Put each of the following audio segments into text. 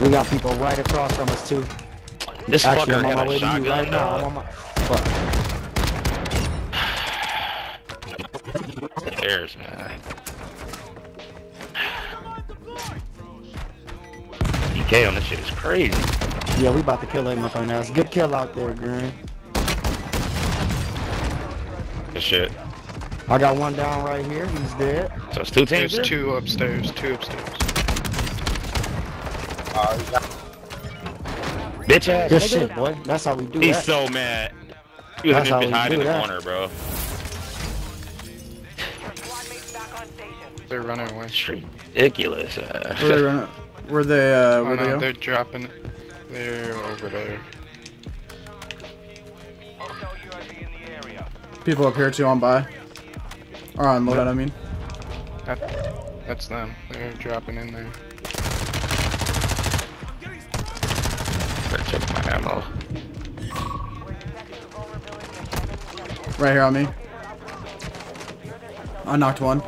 We got people right across from us too. This actually, fucker had a shotgun. Right now. I'm on my... Fuck. There's man. DK on this shit is crazy. Yeah, we about to kill him up right now. It's a good kill out there, Green. Good shit. I got one down right here. He's dead. So it's two teams. There's two upstairs. Bitch ass. Good shit, boy. That's how we do it. He's that. So mad. He was behind in the corner, bro. They're running away. It's ridiculous. Where they? Where they? They're dropping. They're over there. People up here too on by. Or on loadout, I mean. That's them. They're dropping in there. Better check my ammo. Right here on me. I knocked one.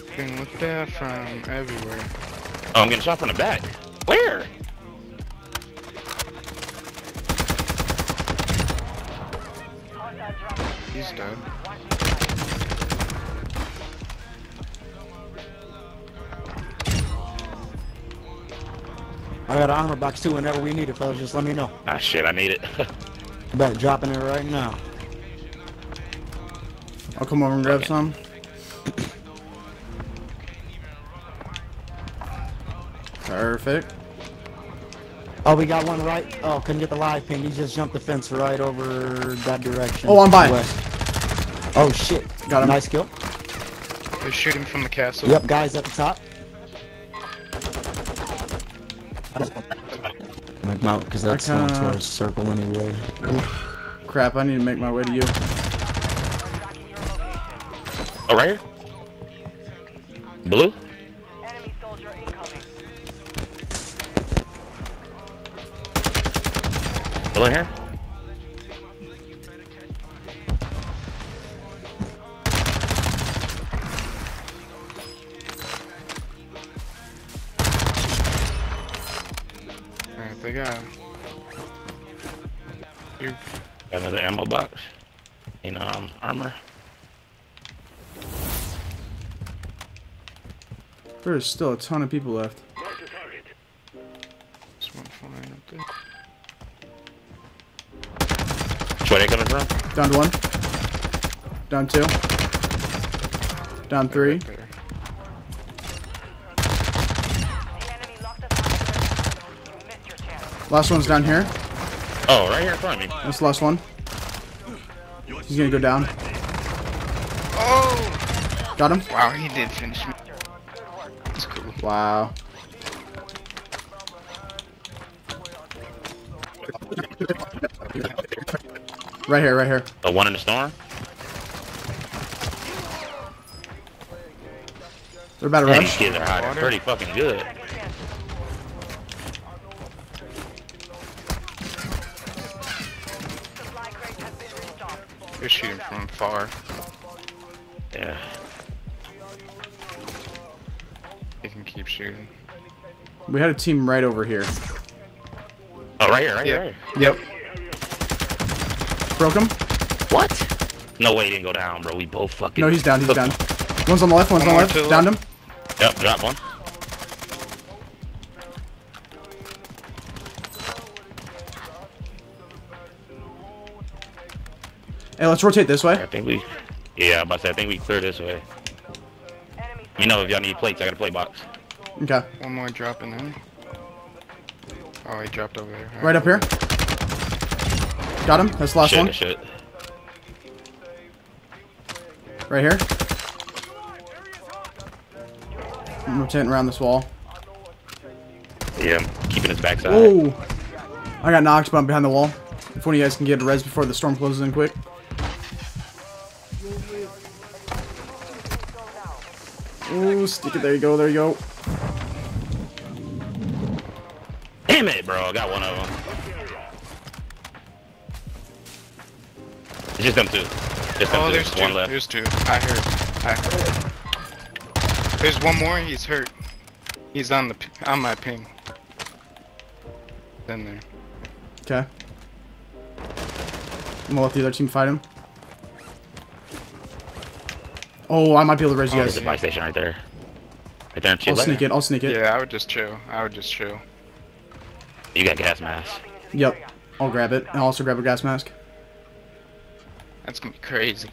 You can look there from everywhere. Oh, I'm getting shot from the back. Where? He's dead. I got an armor box too whenever we need it, fellas. Just let me know. Ah, shit, I need it. About dropping it right now. I'll come over and grab some. Perfect. Oh, we got one right. Oh, couldn't get the live ping. He just jumped the fence right over that direction. Oh, I'm by. Oh, shit. Got him. Nice kill. They're shooting from the castle. Yep, guys at the top. Make my, because that's not towards circle anyway. Crap, I need to make my way to you. Oh, right here? Blue? Still in here? Alright, they got him. Got another ammo box and armor. There's still a ton of people left. There's one flying up there. Where they coming from? Down to one. Down two. Down three. Last one's down here. Oh, right here in front of me. That's the last one. He's gonna go down. Oh! Got him. Wow, he did finish me. That's cool. Wow. Right here, right here. The one in the storm? They're about to run. These kids are hiding pretty fucking good. They're shooting from far. Yeah. They can keep shooting. We had a team right over here. Oh, right here, right here. Yep. Broke him. What? No way he didn't go down, bro. We both fucking... No, he's down, he's down. One's on the left, one's on the left. Downed him. Yep, dropped one. Hey, let's rotate this way. I think we... Yeah, I'm about to say, I think we clear this way. You know, if y'all need plates, I got a plate box. Okay. One more drop in there. Oh, he dropped over here. Right up here. Got him. That's the last one. Shit. Right here. I'm rotating around this wall. Yeah, I'm keeping his backside. Oh, I got knocked, but I'm behind the wall. If one of you guys can get a res before the storm closes in quick. Oh, stick it. There you go. There you go. Damn it, bro. I got one of them. It's just them two. There's one left. There's two. I heard. There's one more. He's hurt. He's on the my ping. In there. Okay. I'm gonna let the other team fight him. Oh, I might be able to res you guys. There's a buy station right there. Right there. I'll sneak it. Yeah, I would just chill. You got gas mask. Yep. I'll grab it. I'll also grab a gas mask. That's gonna be crazy.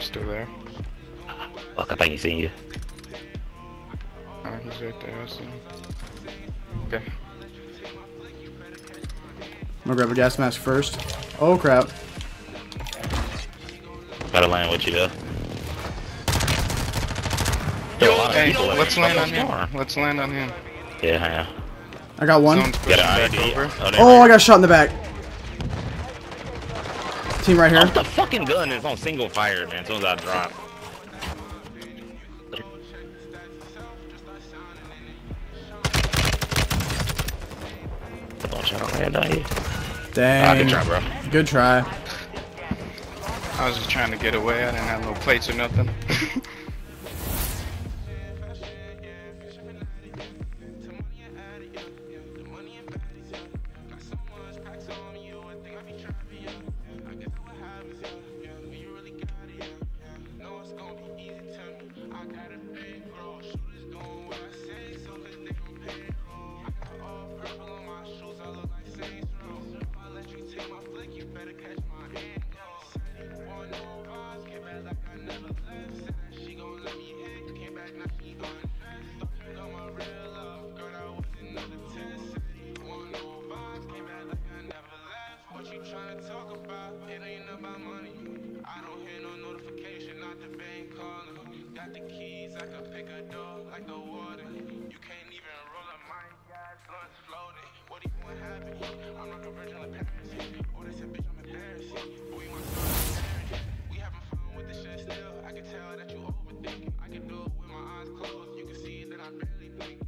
Still there. Fuck, I think he's seeing you. Oh, he's right there, I see him. Okay. I'm gonna grab a gas mask first. Oh crap. Gotta land with you though. Hey, let's land on him. Yeah, yeah. I got one. Oh, I got shot in the back. Team right here. Off the fucking gun is on single fire, man. As soon as I drop. Dang. Oh, good try, bro. Good try. I was just trying to get away. I didn't have no plates or nothing. I can tell that you overthinking. I can do it with my eyes closed. You can see that I barely blink.